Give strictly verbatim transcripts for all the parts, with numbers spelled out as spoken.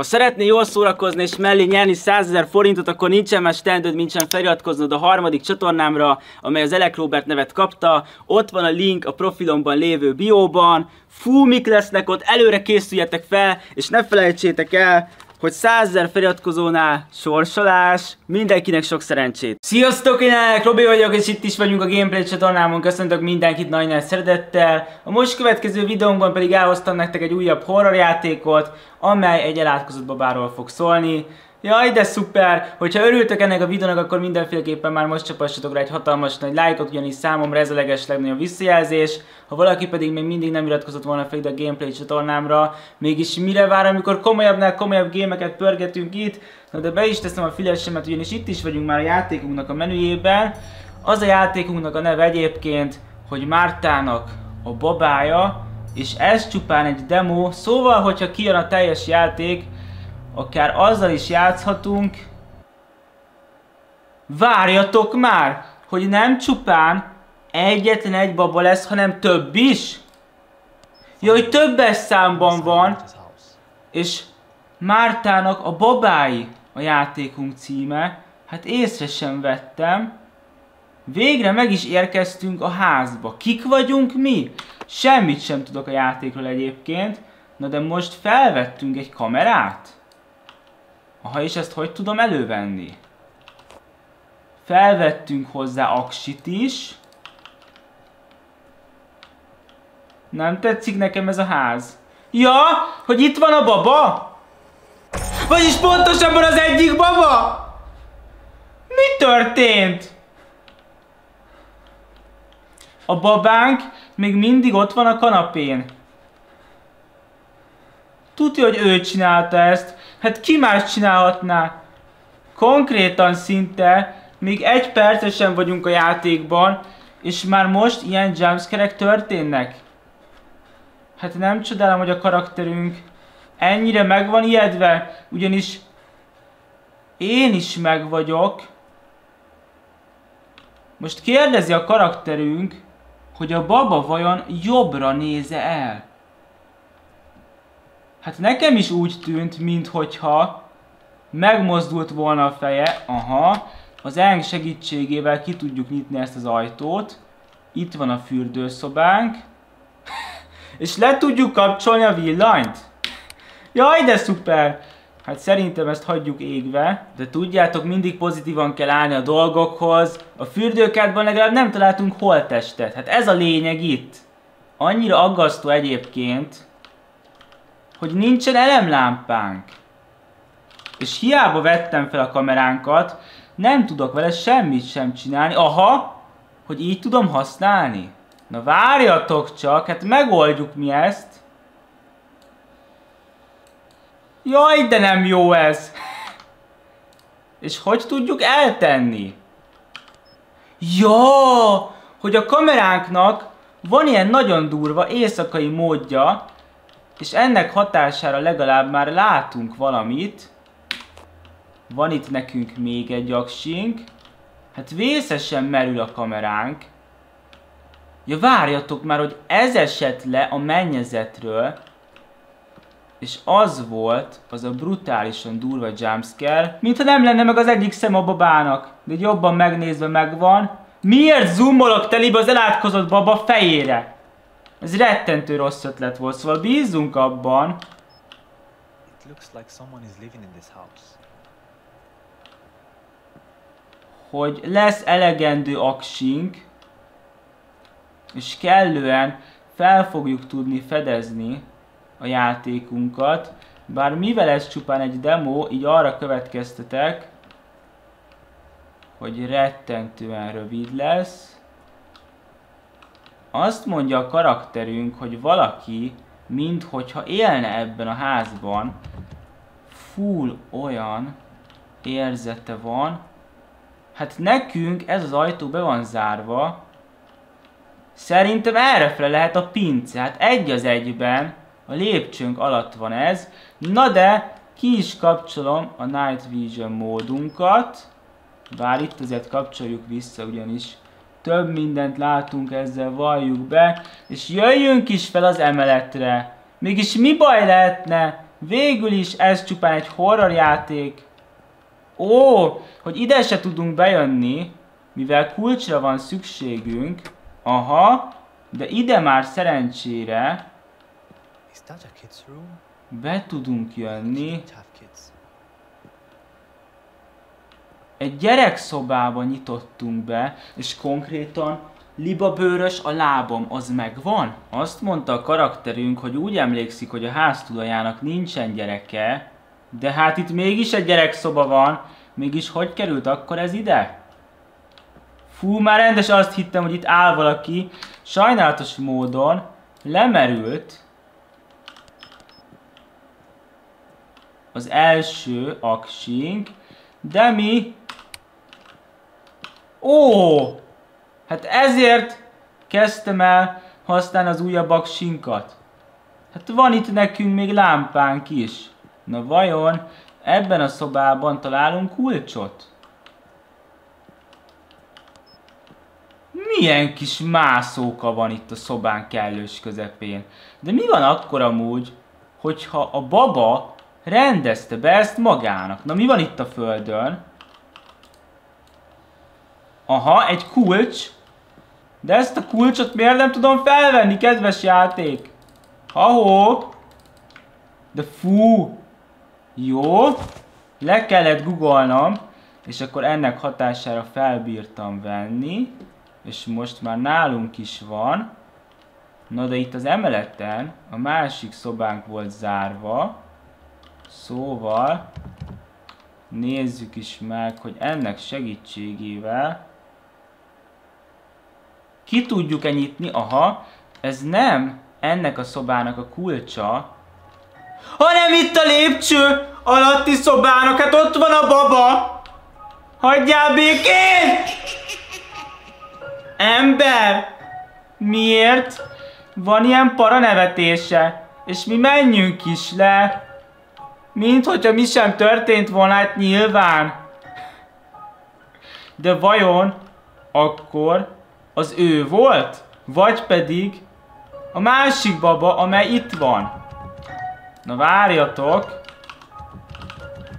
Ha szeretnél jól szórakozni és mellé nyerni százezer forintot, akkor nincsen más teendőd, nincsen feliratkoznod a harmadik csatornámra, amely az Elek Robert nevet kapta. Ott van a link a profilomban lévő bióban. Fú, mik lesznek ott, előre készüljetek fel, és ne felejtsétek el, hogy százezer feliratkozónál sorsolás, mindenkinek sok szerencsét! Sziasztok, én Elek Robi vagyok, és itt is vagyunk a Gameplay csatornámon, köszöntök mindenkit nagy nagy szeretettel. A most következő videómban pedig elhoztam nektek egy újabb horrorjátékot, amely egy elátkozott babáról fog szólni. Jaj, de szuper! Hogyha örültök ennek a videónak, akkor mindenféleképpen már most csapassatok rá egy hatalmas nagy lájkot, ugyanis számomra ez a leges legnagyobb visszajelzés. Ha valaki pedig még mindig nem iratkozott volna fel ide a Gameplay csatornámra, mégis mire vár, amikor komolyabbnál komolyabb gémeket pörgetünk itt? Na de be is teszem a fülesemet, ugyanis itt is vagyunk már a játékunknak a menüjében. Az a játékunknak a neve egyébként, hogy Mártának a babája, és ez csupán egy demo, szóval hogyha kijön a teljes játék, akár azzal is játszhatunk. Várjatok már, hogy nem csupán egyetlen egy baba lesz, hanem több is. Jaj, többes számban van. És Mártának a babái a játékunk címe. Hát észre sem vettem. Végre meg is érkeztünk a házba. Kik vagyunk mi? Semmit sem tudok a játékról egyébként. Na de most felvettünk egy kamerát. Aha, és ezt hogy tudom elővenni? Felvettünk hozzá aksit is. Nem tetszik nekem ez a ház. Ja, hogy itt van a baba? Vagyis pontosabban az egyik baba? Mi történt? A babánk még mindig ott van a kanapén. Tudja, hogy ő csinálta ezt. Hát ki más csinálhatná? Konkrétan szinte még egy percesen vagyunk a játékban, és már most ilyen jumpscare-ek történnek. Hát nem csodálom, hogy a karakterünk ennyire meg van ijedve, ugyanis én is meg vagyok. Most kérdezi a karakterünk, hogy a baba vajon jobbra néze el. Hát nekem is úgy tűnt, minthogyha megmozdult volna a feje. Aha, az eng segítségével ki tudjuk nyitni ezt az ajtót. Itt van a fürdőszobánk. És le tudjuk kapcsolni a villanyt. Jaj, de szuper! Hát szerintem ezt hagyjuk égve. De tudjátok, mindig pozitívan kell állni a dolgokhoz. A fürdőkádban legalább nem találtunk holttestet. Hát ez a lényeg itt. Annyira aggasztó egyébként, hogy nincsen elemlámpánk. És hiába vettem fel a kameránkat, nem tudok vele semmit sem csinálni. Aha, hogy így tudom használni. Na várjatok csak, hát megoldjuk mi ezt. Jaj, de nem jó ez. És hogy tudjuk eltenni? Ja, hogy a kameránknak van ilyen nagyon durva éjszakai módja, és ennek hatására legalább már látunk valamit. Van itt nekünk még egy aksink. Hát vészesen merül a kameránk. Ja, várjatok már, hogy ez esett le a mennyezetről. És az volt az a brutálisan durva jumpscare. Mintha nem lenne meg az egyik szem a babának. De jobban megnézve megvan. Miért zoomolok telibe az elátkozott baba fejére? Ez rettentő rossz ötlet volt, szóval bízzunk abban. It looks like someone is living in this house. Hogy lesz elegendő aksink, és kellően fel fogjuk tudni fedezni a játékunkat. Bár mivel ez csupán egy demo, így arra következtetek, hogy rettentően rövid lesz. Azt mondja a karakterünk, hogy valaki, minthogyha élne ebben a házban, full olyan érzete van. Hát nekünk ez az ajtó be van zárva. Szerintem errefele lehet a pince. Hát egy az egyben a lépcsőnk alatt van ez. Na de ki is kapcsolom a Night Vision módunkat. Bár itt azért kapcsoljuk vissza, ugyanis több mindent látunk, ezzel valljuk be, és jöjjünk is fel az emeletre. Mégis mi baj lehetne, Végül is ez csupán egy horrorjáték. Ó, hogy ide se tudunk bejönni, mivel kulcsra van szükségünk. Aha, de ide már szerencsére be tudunk jönni. Egy gyerekszobába nyitottunk be, és konkrétan libabőrös a lábam, az megvan? Azt mondta a karakterünk, hogy úgy emlékszik, hogy a háztulajának nincsen gyereke, de hát itt mégis egy gyerekszoba van, mégis hogy került akkor ez ide? Fú, már rendes azt hittem, hogy itt áll valaki, sajnálatos módon lemerült az első aksink, de mi... Ó! Hát ezért kezdtem el használni az újabb aksinkat. Hát van itt nekünk még lámpánk is. Na vajon ebben a szobában találunk kulcsot? Milyen kis mászóka van itt a szobán kellős közepén. De mi van akkor amúgy, hogyha a baba rendezte be ezt magának? Na mi van itt a földön? Aha, egy kulcs. De ezt a kulcsot miért nem tudom felvenni, kedves játék? Ahó! De fú! Jó, le kellett googolnom, és akkor ennek hatására felbírtam venni. És most már nálunk is van. Na de itt az emeleten a másik szobánk volt zárva. Szóval nézzük is meg, hogy ennek segítségével ki tudjuk-e nyitni. Aha, ez nem ennek a szobának a kulcsa, hanem itt a lépcső alatti szobának. Hát ott van a baba. Hagyjál békén! Ember! Miért van ilyen paranevetése? És mi menjünk is le. Mint hogyha mi sem történt volna, hát nyilván. De vajon akkor az ő volt? Vagy pedig a másik baba, amely itt van? Na várjatok.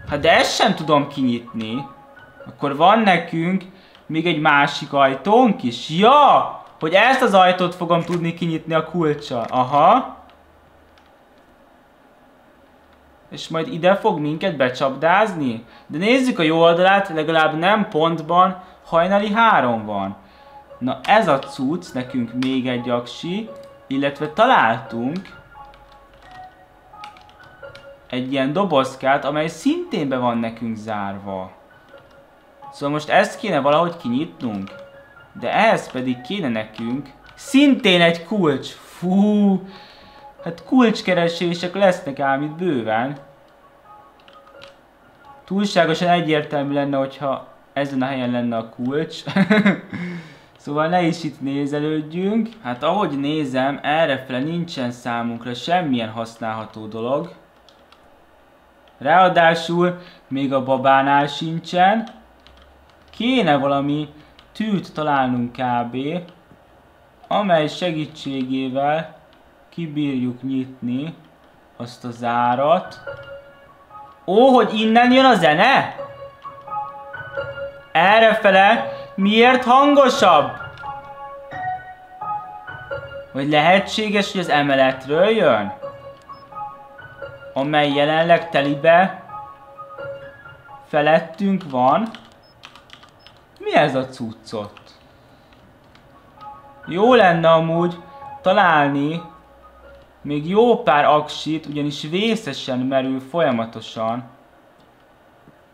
Hát de ezt sem tudom kinyitni. Akkor van nekünk még egy másik ajtónk is. Ja! Hogy ezt az ajtót fogom tudni kinyitni a kulcsa. Aha. És majd ide fog minket becsapdázni. De nézzük a jó oldalát, legalább nem pontban, hajnali három van. Na ez a cucc, nekünk még egy aksi, illetve találtunk egy ilyen dobozkát, amely szintén be van nekünk zárva. Szóval most ezt kéne valahogy kinyitnunk. De ehhez pedig kéne nekünk szintén egy kulcs. Fú! Hát kulcskeresések lesznek ám itt bőven. Túlságosan egyértelmű lenne, hogyha ezen a helyen lenne a kulcs. Szóval ne is itt nézelődjünk. Hát ahogy nézem, errefele nincsen számunkra semmilyen használható dolog. Ráadásul még a babánál sincsen. Kéne valami tűt találnunk kb, amely segítségével kibírjuk nyitni azt a zárat. Ó, hogy innen jön a zene? Errefele miért hangosabb? Vagy lehetséges, hogy az emeletről jön? Amely jelenleg telibe felettünk van. Mi ez a cuccot? Jó lenne amúgy találni még jó pár aksit, ugyanis vészesen merül folyamatosan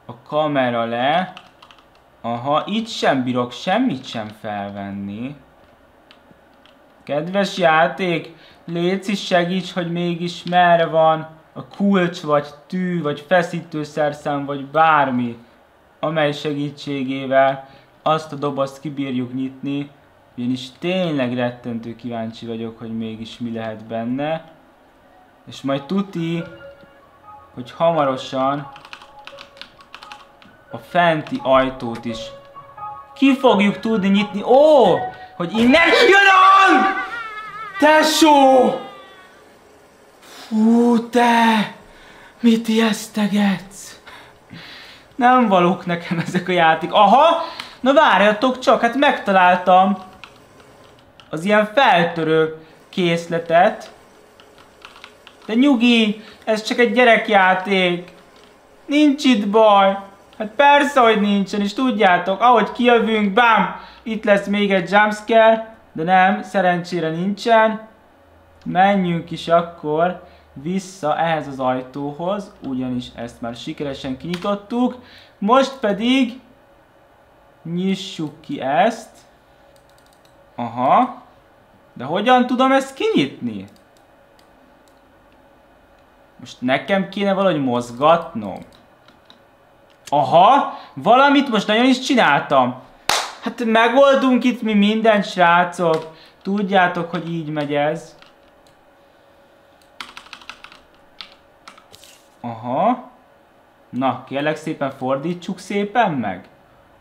a kamera le. Aha, itt sem bírok semmit sem felvenni. Kedves játék, léci segíts, hogy mégis merre van a kulcs, vagy tű, vagy feszítőszerszám, vagy bármi, amely segítségével azt a dobozt kibírjuk nyitni. Ugyanis tényleg rettentő kíváncsi vagyok, hogy mégis mi lehet benne. És majd tuti, hogy hamarosan a fenti ajtót is ki fogjuk tudni nyitni. Ó, hogy innen jön a... Tesó! Fú, te! Mit ijesztegetsz? Nem valók nekem ezek a játék. Aha! Na várjatok csak, hát megtaláltam az ilyen feltörő készletet. De nyugi, ez csak egy gyerekjáték. Nincs itt baj. Hát persze, hogy nincsen, és tudjátok, ahogy kijövünk, bám, itt lesz még egy jumpscare, de nem, szerencsére nincsen. Menjünk is akkor vissza ehhez az ajtóhoz, ugyanis ezt már sikeresen kinyitottuk. Most pedig nyissuk ki ezt. Aha. De hogyan tudom ezt kinyitni? Most nekem kéne valahogy mozgatnom. Aha, valamit most nagyon is csináltam. Hát megoldunk itt mi mindent, srácok. Tudjátok, hogy így megy ez. Aha. Na, kérlek szépen fordítsuk szépen meg.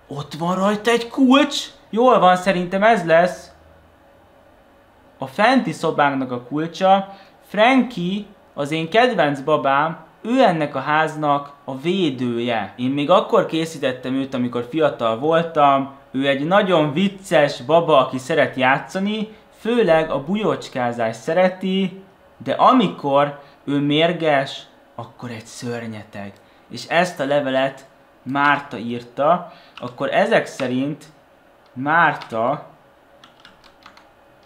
Ott van rajta egy kulcs. Jól van, szerintem ez lesz. A fenti szobánknak a kulcsa. Frankie, az én kedvenc babám, ő ennek a háznak a védője. Én még akkor készítettem őt, amikor fiatal voltam. Ő egy nagyon vicces baba, aki szeret játszani, főleg a bujócskázást szereti, de amikor ő mérges, akkor egy szörnyeteg. És ezt a levelet Márta írta, akkor ezek szerint Márta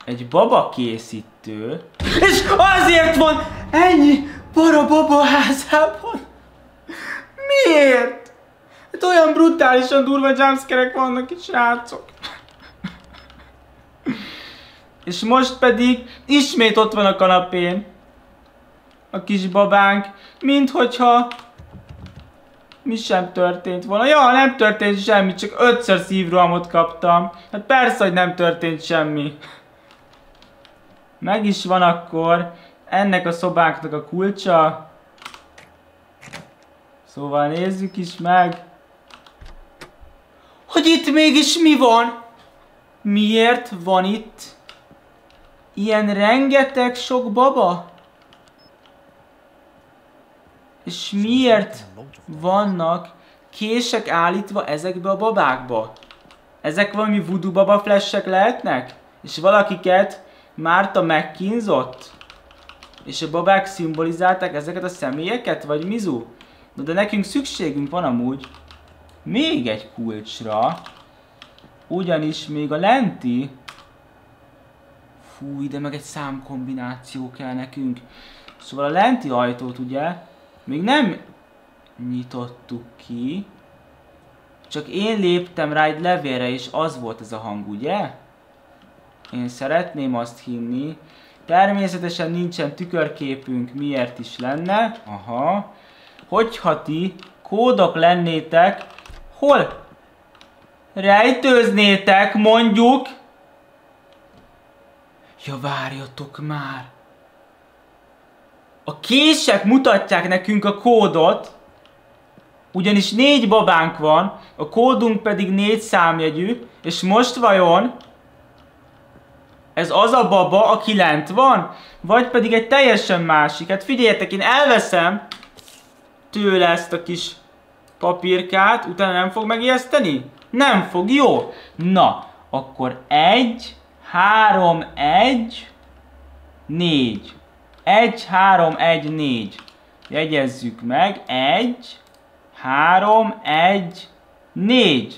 egy baba készítő, és azért van ennyi par a baba házában. Miért? Hát olyan brutálisan durva jumpscare-ek vannak itt, srácok. És most pedig ismét ott van a kanapén a kis babánk, minthogyha mi sem történt volna. Ja, nem történt semmi, csak ötször szívrohamot kaptam. Hát persze, hogy nem történt semmi. Meg is van akkor ennek a szobánknak a kulcsa. Szóval nézzük is meg, hogy itt mégis mi van? Miért van itt ilyen rengeteg sok baba? És miért vannak kések állítva ezekbe a babákba? Ezek valami voodoo baba flashek lehetnek? És valakiket Márta megkínzott? És a babák szimbolizálták ezeket a személyeket? Vagy mizu? Na de nekünk szükségünk van amúgy még egy kulcsra. Ugyanis még a lenti... Fúj, de meg egy számkombináció kell nekünk. Szóval a lenti ajtót ugye még nem nyitottuk ki. Csak én léptem rá egy levélre, és az volt ez a hang, ugye? Én szeretném azt hinni. Természetesen nincsen tükörképünk, miért is lenne. Aha. Hogyha ti kódok lennétek, hol rejtőznétek, mondjuk? Ja, várjatok már. A kések mutatják nekünk a kódot, ugyanis négy babánk van, a kódunk pedig négy számjegyű, és most vajon... ez az a baba, aki lent van? Vagy pedig egy teljesen másik? Hát figyeljetek, én elveszem tőle ezt a kis papírkát, utána nem fog megijeszteni? Nem fog, jó? Na, akkor egy, három, egy, négy. Egy, három, egy, négy. Jegyezzük meg. Egy, három, egy, négy.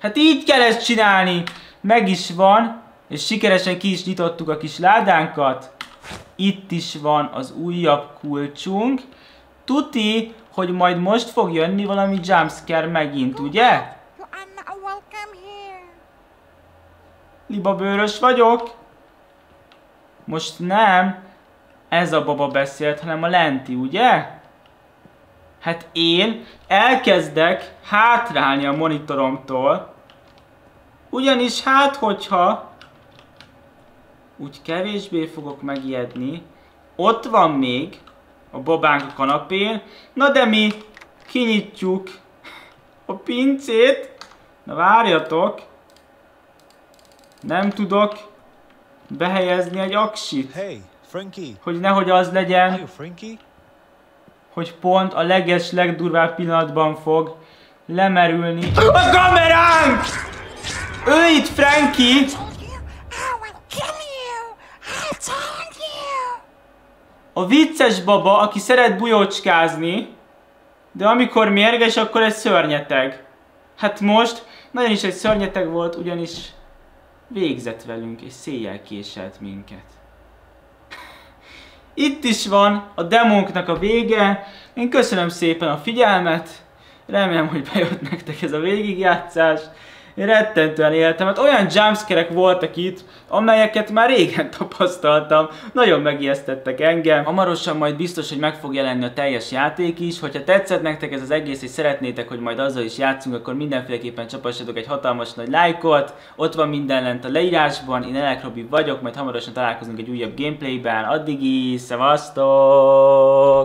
Hát így kell ezt csinálni. Meg is van. És sikeresen ki is nyitottuk a kis ládánkat. Itt is van az újabb kulcsunk. Tuti, hogy majd most fog jönni valami jumpscare megint, ugye? Libabőrös vagyok. Most nem ez a baba beszélt, hanem a lenti, ugye? Hát én elkezdek hátrálni a monitoromtól. Ugyanis hát, hogyha... úgy kevésbé fogok megijedni. Ott van még a babánk a kanapén. Na de mi kinyitjuk a pincét. Na várjatok. Nem tudok behelyezni egy aksit. Hey, Frankie. Hogy nehogy az legyen, hogy pont a leges, legdurvább pillanatban fog lemerülni. A kameránk! Ő itt, Frankie! A vicces baba, aki szeret bujócskázni, de amikor mérges, akkor egy szörnyeteg. Hát most nagyon is egy szörnyeteg volt, ugyanis végzett velünk, és széjjel késelt minket. Itt is van a demónknak a vége. Én köszönöm szépen a figyelmet. Remélem, hogy bejött nektek ez a végigjátszás. Én rettentően éltem, hát olyan jumpscare-ek voltak itt, amelyeket már régen tapasztaltam, nagyon megijesztettek engem. Hamarosan majd biztos, hogy meg fog jelenni a teljes játék is, hogyha tetszett nektek ez az egész, és szeretnétek, hogy majd azzal is játszunk, akkor mindenféleképpen csapassatok egy hatalmas nagy lájkot, ott van minden lent a leírásban, én Elek Robi vagyok, majd hamarosan találkozunk egy újabb gameplayben, addig is, szevasztok!